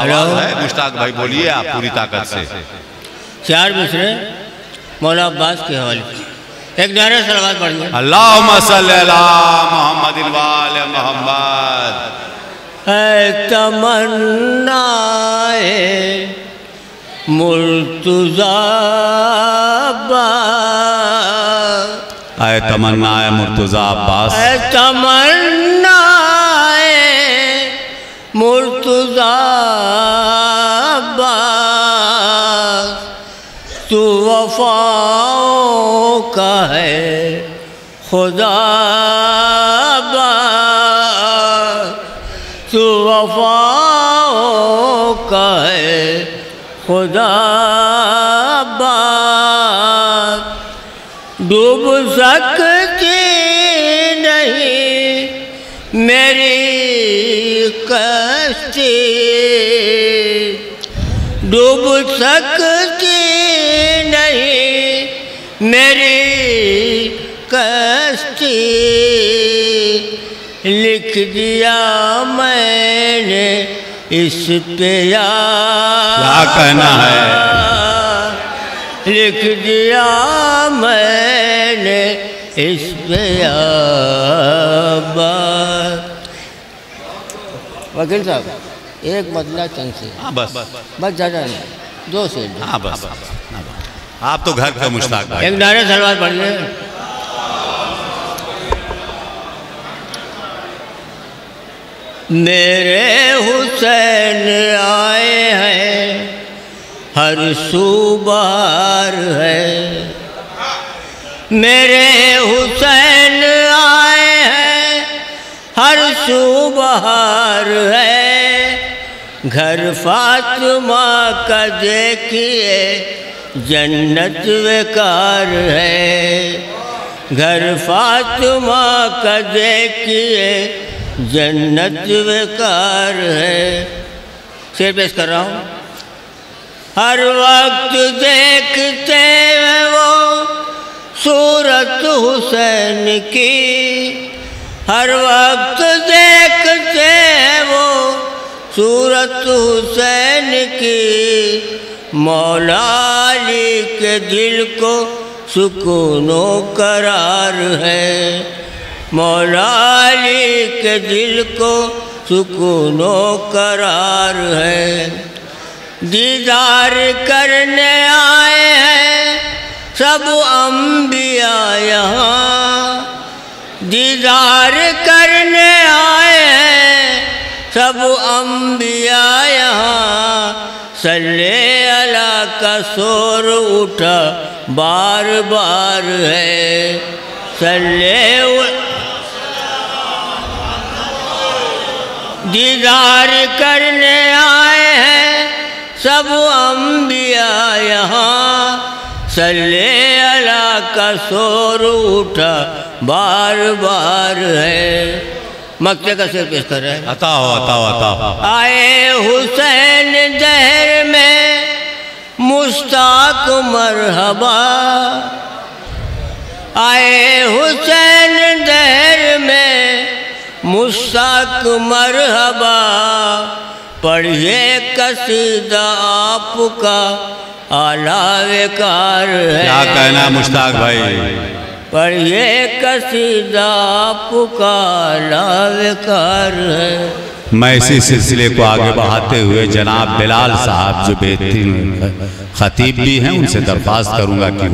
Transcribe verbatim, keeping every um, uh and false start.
आवाज़ है। मुश्ताक भाई बोलिए आप पूरी ताकत से। चार मिसरे मौला अब्बास के हवाले एक नारा सलावत पढ़िए। अल्लाहुम्मा सल्ली अला मुहम्मदिन व आले मुहम्मद। ऐ तमन्ना मुर्तज़ा अब्बास, ऐ तमन्ना मुर्तज़ा अब्बास, ऐ तमन्ना मुर्तज़ा अब्बास, तू वफाओं का है खुदा अब्बास, तू वफाओं का है खुदा अब्बास, डूब सकती नहीं मेरी कश्ती, डूब सकती नहीं मेरी कश्ती, लिख दिया मैंने इस पे यार कहना है, लिख दिया मैंने इस पे यार। वकील साहब एक मतला चंद से बस बस ज़्यादा नहीं, दो से हाँ बस, आप तो घर का मुश्ताक भाई। एक नारे सलवार पढ़ ले। मेरे हुसैन आए हैं हर सुबार है, मेरे हुसैन आए हैं हर सुबहार है, घर फातिमा का देखिए जन्नत बेकार है, घर फातिमा का देखिए जन्नत बेकार है। शेर पेश कर रहा हूँ। हर वक्त देखते हैं वो सूरत हुसैन की, हर वक्त देखते हैं वो सूरत हुसैन की, मौला अली के दिल को सुकूनो करार है, मौला अली के दिल को सुकूनो करार है, दीदार करने आए हैं सब अम्बिया यहाँ, दीदार करने आए हैं सब अम्बिया यहाँ, सल्ले अला का शोर उठा बार बार है, सल्ले दीदार करने आए हैं सब अम्बिया यहाँ, सल्ले अला का शोर उठा बार बार है। मक्के का शेर पेश कर रहे हैं। अता हो अता हो अता हो। आए हुसैन जहर में मुश्ताक मरहबा, आए हुसैन जहर में मुश्ताक मरहबा, पढ़िए कसीदा आपका आला वेकार है। क्या कहना मुश्ताक भाई, पर ये कसीदा पुकारा बेकार है। मैं इसी सिलसिले को आगे बढ़ाते हुए जनाब बिलाल साहब जो बेहतरीन खतीब भी हैं उनसे दरख्वास्त करूंगा कि